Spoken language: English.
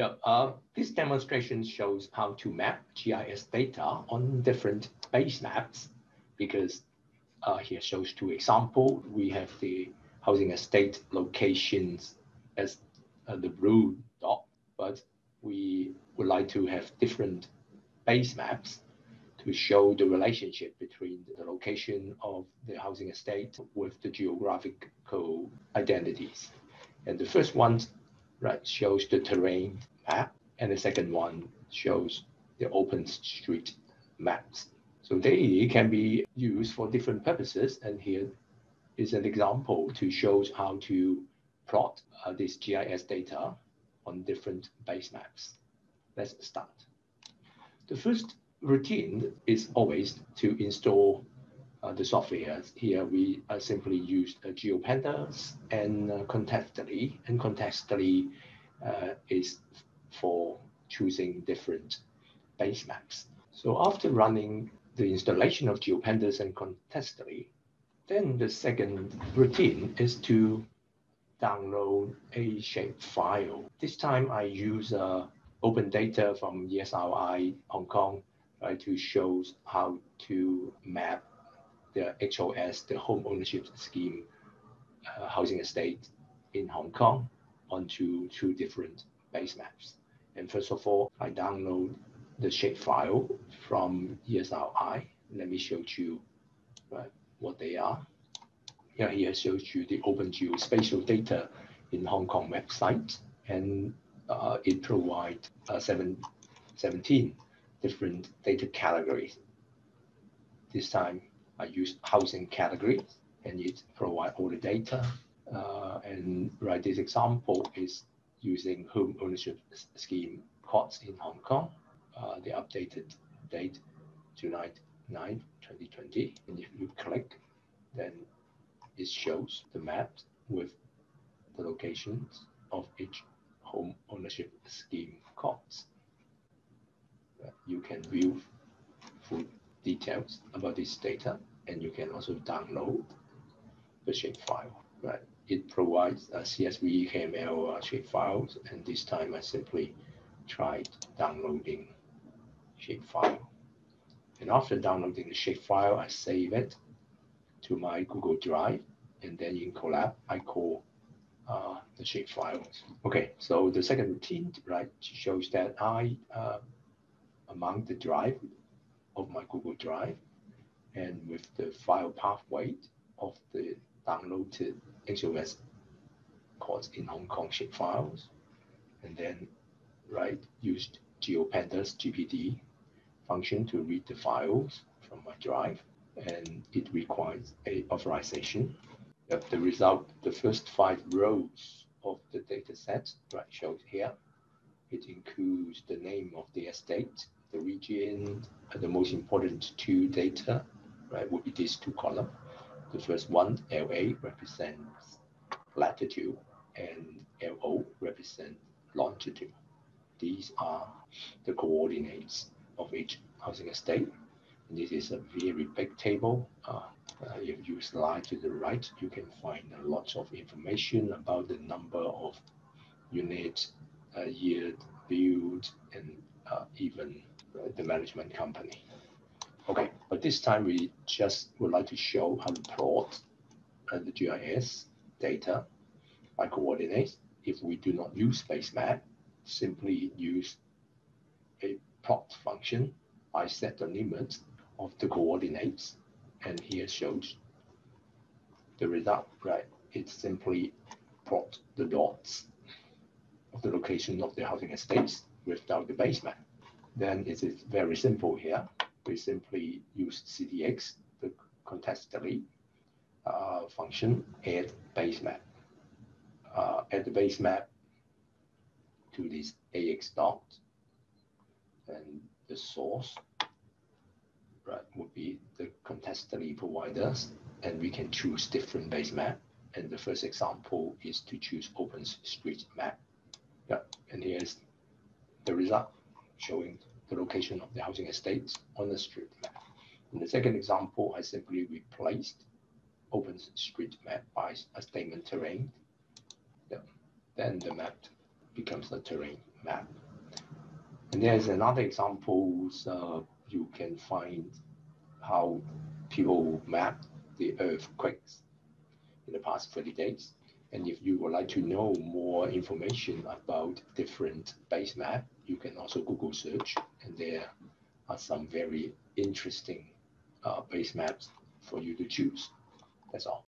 Yeah, this demonstration shows how to map GIS data on different base maps, because here shows two examples. We have the housing estate locations as the blue dot, but we would like to have different base maps to show the relationship between the location of the housing estate with the geographical identities. And the first one, right, shows the terrain map, and the second one shows the open street maps. So they can be used for different purposes, and here is an example to show how to plot this GIS data on different base maps. Let's start. The first routine is always to install the software. Here we simply use GeoPandas and Contextily. And Contextily is for choosing different base maps. So after running the installation of GeoPandas and Contextily, then the second routine is to download a shapefile. This time I use open data from ESRI Hong Kong to show how to map the HOS, the home ownership scheme, housing estate in Hong Kong onto two different base maps. And first of all, I download the shapefile from ESRI. Let me show you what they are. Yeah, here shows you the Open Geospatial Data in Hong Kong website, and it provides 17 different data categories. This time I use housing category, and it provides all the data. And right, this example is using home ownership scheme courts in Hong Kong. The updated date, July 9, 2020. And if you click, then it shows the map with the locations of each home ownership scheme courts. You can view full details about this data, and you can also download the shapefile. Right? It provides a CSV, KML shapefiles, and this time I simply tried downloading shapefile. And after downloading the shapefile, I save it to my Google Drive, and then in Colab, I call the shapefiles. Okay, so the second routine, right, shows that I among the drive of my Google Drive, and with the file pathway of the downloaded HOS courts in Hong Kong shapefiles, and then right used GeoPandas GPD function to read the files from my drive, and it requires a authorization. The result, the first 5 rows of the data set, right, shows here. It includes the name of the estate, the region, and the most important 2 data, right, would be these 2 columns. The first one, LA, represents latitude, and LO represents longitude. These are the coordinates of each housing estate. And this is a very big table. If you slide to the right, you can find a lot of information about the number of units, year built, and even the management company. Okay, but this time we just would like to show how to plot the GIS data by coordinates. If we do not use base map, simply use a plot function. I set the limit of the coordinates, and here shows the result, right? It simply plot the dots of the location of the housing estates without the base map. Then it is very simple here. We simply use CDX, the Contextily function, add base map. Add the base map to this AX dot, and the source, right, would be the Contextily providers, and we can choose different base map. And the first example is to choose Open Street Map. Yeah, and here's the result showing the location of the housing estates on the street map. In the second example, I simply replaced Open Street Map by a statement terrain. Yeah. Then the map becomes a terrain map. And there's another examples you can find how people map the earthquakes in the past 30 days. And if you would like to know more information about different base map, you can also Google search, and there are some very interesting base maps for you to choose. That's all.